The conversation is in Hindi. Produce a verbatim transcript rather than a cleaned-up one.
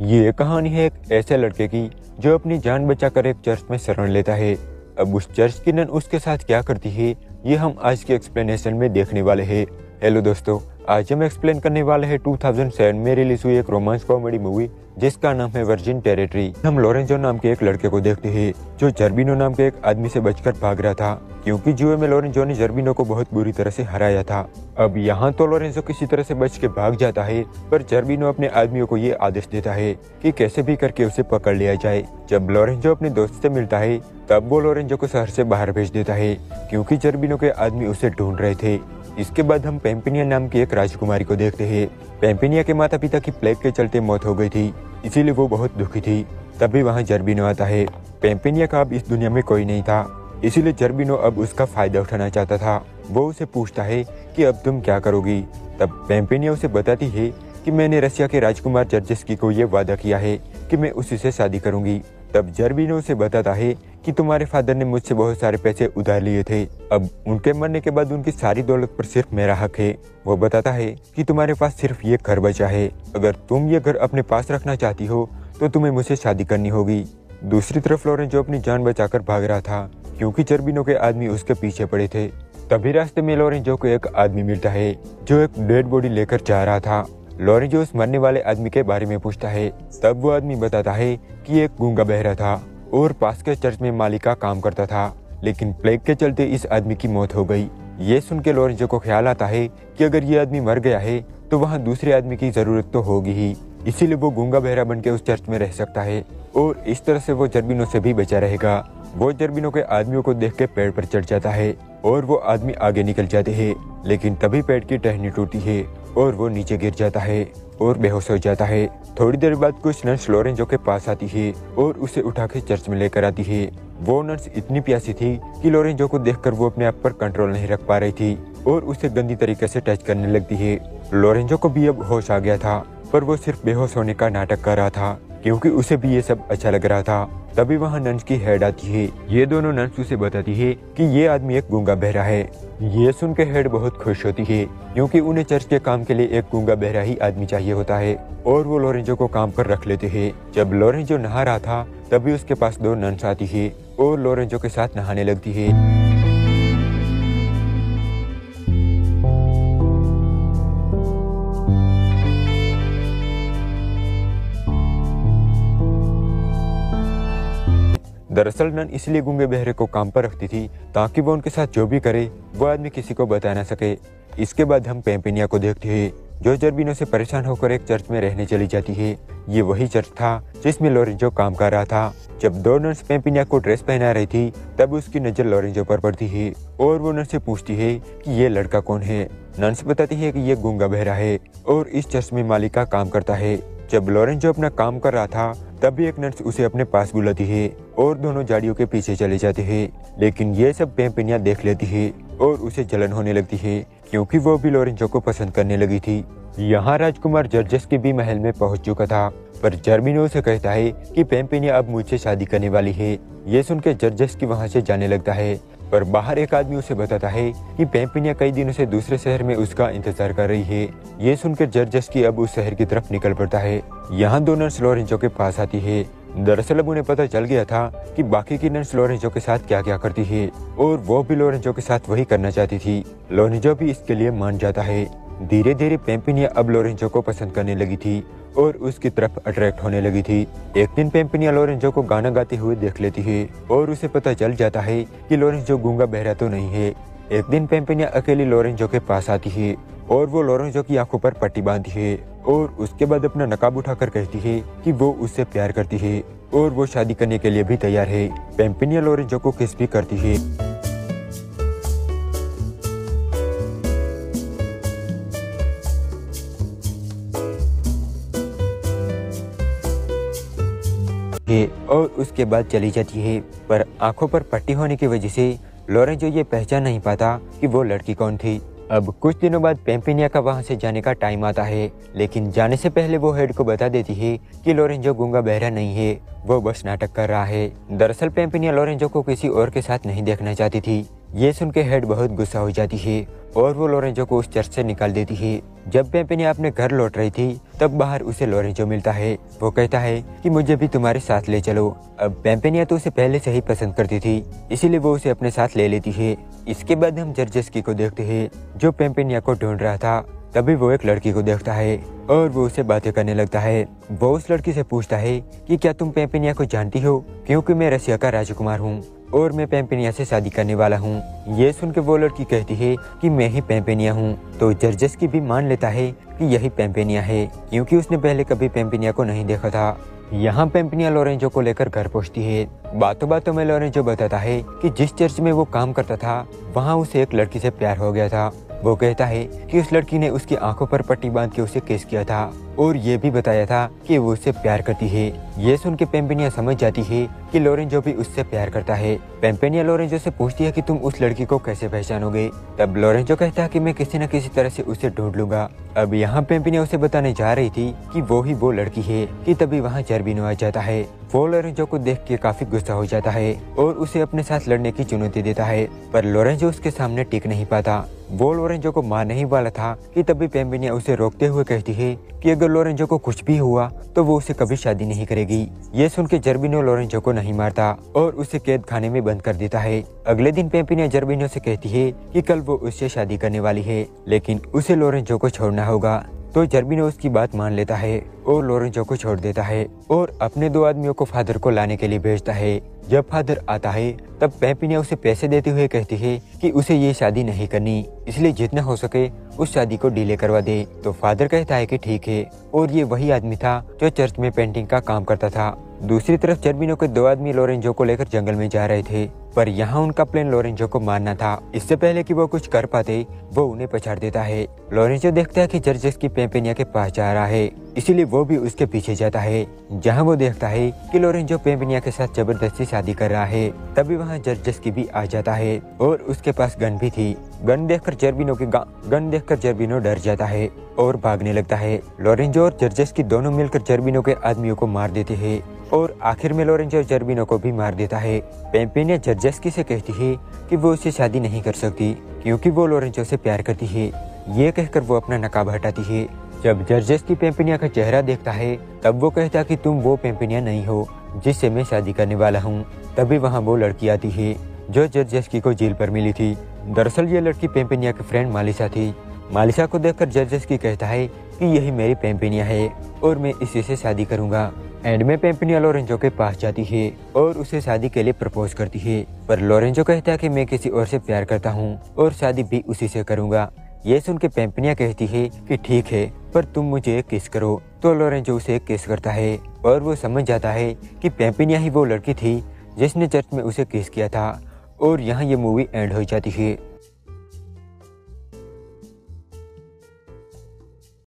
ये कहानी है एक ऐसे लड़के की जो अपनी जान बचाकर एक चर्च में शरण लेता है। अब उस चर्च की नन उसके साथ क्या करती है ये हम आज के एक्सप्लेनेशन में देखने वाले हैं। हेलो दोस्तों, आज हम एक्सप्लेन करने वाले हैं दो हज़ार सात में रिलीज हुई एक रोमांस कॉमेडी मूवी जिसका नाम है वर्जिन टेरिटरी। हम लोरेंजो नाम के एक लड़के को देखते हैं जो जर्बिनो नाम के एक आदमी से बचकर भाग रहा था, क्योंकि जुए में लोरेंजो ने जर्बिनो को बहुत बुरी तरह से हराया था। अब यहाँ तो लोरेंजो किसी तरह से बच के भाग जाता है, पर जर्बिनो अपने आदमियों को ये आदेश देता है कि कैसे भी करके उसे पकड़ लिया जाए। जब लोरेंजो अपने दोस्त से मिलता है तब वो लोरेंजो को शहर से बाहर भेज देता है, क्योंकि जर्बिनो के आदमी उसे ढूंढ रहे थे। इसके बाद हम पेम्पिनिया नाम की एक राजकुमारी को देखते हैं। पेम्पिनिया के माता पिता की प्लेग के चलते मौत हो गई थी, इसीलिए वो बहुत दुखी थी। तभी वहाँ जर्बिनो आता है। पेम्पिनिया का अब इस दुनिया में कोई नहीं था, इसीलिए जर्बिनो अब उसका फायदा उठाना चाहता था। वो उसे पूछता है कि अब तुम क्या करोगी। तब पेम्पिनिया उसे बताती है कि मैंने रशिया के राजकुमार जर्जस्की को ये वादा किया है कि मैं उसी से शादी करूंगी। तब जर्बिनो उसे बताता है कि तुम्हारे फादर ने मुझसे बहुत सारे पैसे उधार लिए थे, अब उनके मरने के बाद उनकी सारी दौलत पर सिर्फ मेरा हक है। वो बताता है कि तुम्हारे पास सिर्फ ये घर बचा है, अगर तुम ये घर अपने पास रखना चाहती हो तो तुम्हें मुझसे शादी करनी होगी। दूसरी तरफ लोरेंजो अपनी जान बचाकर भाग रहा था, क्योंकि जर्बिनो के आदमी उसके पीछे पड़े थे। तभी रास्ते में लोरेंजो को एक आदमी मिलता है जो एक डेड बॉडी लेकर जा रहा था। लोरेंजो उस मरने वाले आदमी के बारे में पूछता है। तब वो आदमी बताता है कि एक गूंगा बहरा था और पास के चर्च में मालिका काम करता था, लेकिन प्लेग के चलते इस आदमी की मौत हो गई। ये सुन के लोरेंजो को ख्याल आता है कि अगर ये आदमी मर गया है तो वहाँ दूसरे आदमी की जरूरत तो होगी ही, इसीलिए वो गूंगा बहरा बनके उस चर्च में रह सकता है और इस तरह से वो जर्बिनो से भी बचा रहेगा। वो जर्बिनो के आदमियों को देख के पेड़ पर चढ़ जाता है और वो आदमी आगे निकल जाते हैं, लेकिन तभी पेड़ की टहनी टूटती है और वो नीचे गिर जाता है और बेहोश हो जाता है। थोड़ी देर बाद कुछ नर्स लोरेंजो के पास आती है और उसे उठा के चर्च में लेकर आती है। वो नर्स इतनी प्यासी थी कि लोरेंजो को देखकर वो अपने आप पर कंट्रोल नहीं रख पा रही थी और उसे गंदी तरीके से टच करने लगती है। लोरेंजो को भी अब होश आ गया था, पर वो सिर्फ बेहोश होने का नाटक कर रहा था, क्योंकि उसे भी ये सब अच्छा लग रहा था। तभी वहाँ नर्स की हेड आती है। ये दोनों नर्स उसे बताती है कि ये आदमी एक गूंगा बहरा है। ये सुन के हेड बहुत खुश होती है, क्योंकि उन्हें चर्च के काम के लिए एक गूंगा बहरा ही आदमी चाहिए होता है, और वो लोरेंजो को काम पर रख लेते हैं। जब लोरेंजो नहा रहा था तभी उसके पास दो नर्स आती है और लोरेंजो के साथ नहाने लगती है। दरअसल नन इसलिए गूंगे बहरे को काम पर रखती थी ताकि वो उनके साथ जो भी करे वो आदमी किसी को बता ना सके। इसके बाद हम पेम्पिनिया को देखते हैं जो जर्बिनो से परेशान होकर एक चर्च में रहने चली जाती है। ये वही चर्च था जिसमें लोरेंजो काम कर रहा था। जब दो नर्स पेम्पिनिया को ड्रेस पहना रही थी तब उसकी नजर लोरेंजो पर पड़ती है और वो नर्स से पूछती है कि ये लड़का कौन है। नर्स बताती है कि ये गूंगा बहरा है और इस चर्च में मालिका काम करता है। जब लोरेंजो अपना काम कर रहा था तभी एक नर्स उसे अपने पास बुलाती है और दोनों झाड़ियों के पीछे चले जाते हैं, लेकिन ये सब पेम्पिनिया देख लेती है और उसे जलन होने लगती है, क्योंकि वो भी लोरेंजो को पसंद करने लगी थी। यहाँ राजकुमार जर्जस्की भी महल में पहुंच चुका था, पर जर्बिनो से कहता है कि पेम्पिनिया अब मुझसे शादी करने वाली है। ये सुन के जर्जस्की वहाँ से जाने लगता है, पर बाहर एक आदमी उसे बताता है कि पेम्पिनिया कई दिनों से दूसरे शहर में उसका इंतजार कर रही है। ये सुनकर जर्जस्की अब उस शहर की तरफ निकल पड़ता है। यहाँ दो नर्स लोरेंजो के पास आती है। दरअसल अब उन्हें पता चल गया था कि बाकी की नर्स लोरेंजो के साथ क्या क्या करती है और वो भी लोरेंजो के साथ वही करना चाहती थी। लोरेंजो भी इसके लिए मान जाता है। धीरे धीरे पेम्पिनिया अब लोरेंजो को पसंद करने लगी थी और उसकी तरफ अट्रैक्ट होने लगी थी। एक दिन पेम्पिनिया लोरेंजो को गाना गाते हुए देख लेती है और उसे पता चल जाता है कि लोरेंजो गूंगा बहरा तो नहीं है। एक दिन पेम्पिनिया अकेली लोरेंजो के पास आती है और वो लोरेंजो की आंखों पर पट्टी बांधती है और उसके बाद अपना नकाब उठाकर कहती है कि वो उससे प्यार करती है और वो शादी करने के लिए भी तैयार है। पेम्पिनिया लोरेंजो को किस भी करती है। और उसके बाद चली जाती है, पर आंखों पर पट्टी होने की वजह से लोरेंजो ये पहचान नहीं पाता कि वो लड़की कौन थी। अब कुछ दिनों बाद पेम्पिनिया का वहाँ से जाने का टाइम आता है, लेकिन जाने से पहले वो हेड को बता देती है कि लोरेंजो गूंगा बहरा नहीं है, वो बस नाटक कर रहा है। दरअसल पेम्पिनिया लोरेंजो को किसी और के साथ नहीं देखना चाहती थी, ये सुनकर हेड बहुत गुस्सा हो जाती है और वो लोरेंजो को उस चर्च से निकाल देती है। जब पेम्पिनिया अपने घर लौट रही थी तब बाहर उसे लोरेंजो मिलता है। वो कहता है कि मुझे भी तुम्हारे साथ ले चलो। अब पेम्पिनिया तो उसे पहले से ही पसंद करती थी, इसीलिए वो उसे अपने साथ ले लेती है। इसके बाद हम जर्जस्की को देखते हैं जो पेम्पिनिया को ढूंढ रहा था। तभी वो एक लड़की को देखता है और वो उससे बातें करने लगता है। वो उस लड़की से पूछता है कि क्या तुम पेम्पिनिया को जानती हो, क्योंकि मैं रसिया का राजकुमार हूँ और मैं पेम्पिनिया से शादी करने वाला हूँ। ये सुन के वो लड़की कहती है कि मैं ही पेम्पिनिया हूँ, तो जर्जस्की भी मान लेता है कि यही पेम्पिनिया है, क्योंकि उसने पहले कभी पेम्पिनिया को नहीं देखा था। यहाँ पेम्पिनिया लोरेंजो को लेकर घर पहुँचती है। बातों बातों में लोरेंजो बताता है कि जिस चर्च में वो काम करता था वहाँ उसे एक लड़की से प्यार हो गया था। वो कहता है कि उस लड़की ने उसकी आंखों पर पट्टी बांध के उसे किस किया था और ये भी बताया था कि वो उससे प्यार करती है। ये सुन के पेम्पिनिया समझ जाती है कि लोरेंजो भी उससे प्यार करता है। पेम्पिनिया लोरेंजो से पूछती है कि तुम उस लड़की को कैसे पहचानोगे। तब लोरेंजो कहता है कि मैं किसी न किसी तरह से उसे ढूंढ लूंगा। अब यहाँ पेम्पिनिया उसे बताने जा रही थी कि वो ही वो लड़की है कि तभी वहाँ जर्बिनो आ जाता है। वो लोरेंजो को देख के काफी गुस्सा हो जाता है और उसे अपने साथ लड़ने की चुनौती देता है, पर लोरेंजो उसके सामने टिक नहीं पाता। वो लोरेंजो को मारने ही वाला था कि तभी पेम्पिनिया उसे रोकते हुए कहती है कि अगर लोरेंजो को कुछ भी हुआ तो वो उसे कभी शादी नहीं करेगी। ये सुन के जर्बिनो लोरेंजो को नहीं मारता और उसे कैद खाने में बंद कर देता है। अगले दिन पेम्पिनिया जर्बिनो से कहती है कि कल वो उससे शादी करने वाली है, लेकिन उसे लोरेंजो को छोड़ना होगा। तो जर्बिनो उसकी बात मान लेता है और लोरेंजो को छोड़ देता है और अपने दो आदमियों को फादर को लाने के लिए भेजता है। जब फादर आता है तब पेम्पिनिया उसे पैसे देते हुए कहती है कि उसे ये शादी नहीं करनी, इसलिए जितना हो सके उस शादी को डिले करवा दे। तो फादर कहता है कि ठीक है, और ये वही आदमी था जो चर्च में पेंटिंग का काम करता था। दूसरी तरफ जर्बिनो के दो आदमी लोरेंजो को लेकर जंगल में जा रहे थे, पर यहाँ उनका प्लान लोरेंजो को मारना था। इससे पहले कि वो कुछ कर पाते वो उन्हें पछाड़ देता है। लोरेंजो देखता है कि जर्जस्की पेम्पिनिया के पास जा रहा है, इसीलिए वो भी उसके पीछे जाता है। जहाँ वो देखता है कि लोरेंजो पेम्पिनिया के साथ जबरदस्ती शादी कर रहा है, तभी वहाँ जर्जस्की भी आ जाता है और उसके पास गन भी थी। गन देखकर जर्बिनो की गन देखकर जर्बिनो डर जाता है और भागने लगता है। लोरेंजो और जर्जस्की दोनों मिलकर जर्बिनो के आदमियों को मार देते हैं और आखिर में लोरेंजो जर्बिनो को भी मार देता है। पेम्पिनिया जर्जस्की से कहती है कि वो उससे शादी नहीं कर सकती क्योंकि वो लोरेंजो से प्यार करती है। ये कहकर वो अपना नकाब हटाती है। जब जर्जस्की पेम्पिनिया का चेहरा देखता है तब वो कहता है कि तुम वो पेम्पिनिया नहीं हो जिससे मैं शादी करने वाला हूँ। तभी वहाँ वो लड़की आती है जो जर्जस्की को जेल पर मिली थी। दरअसल ये लड़की पेम्पिनिया की फ्रेंड मालिशा थी। मालिशा को देखकर जर्जस्की कहता है कि यही मेरी पेम्पिनिया है और मैं इसी से शादी करूँगा। एंड में पेम्पिनिया लोरेंजो के पास जाती है और उसे शादी के लिए प्रपोज करती है, पर लोरेंजो कहता है कि मैं किसी और से प्यार करता हूँ और शादी भी उसी से करूँगा। ये सुन के पेम्पिनिया कहती है कि ठीक है, पर तुम मुझे एक किस करो। तो लोरेंजो उसे एक किस करता है और वो समझ जाता है कि पेम्पिनिया ही वो लड़की थी जिसने चर्च में उसे किस किया था। और यहाँ ये मूवी एंड हो जाती है।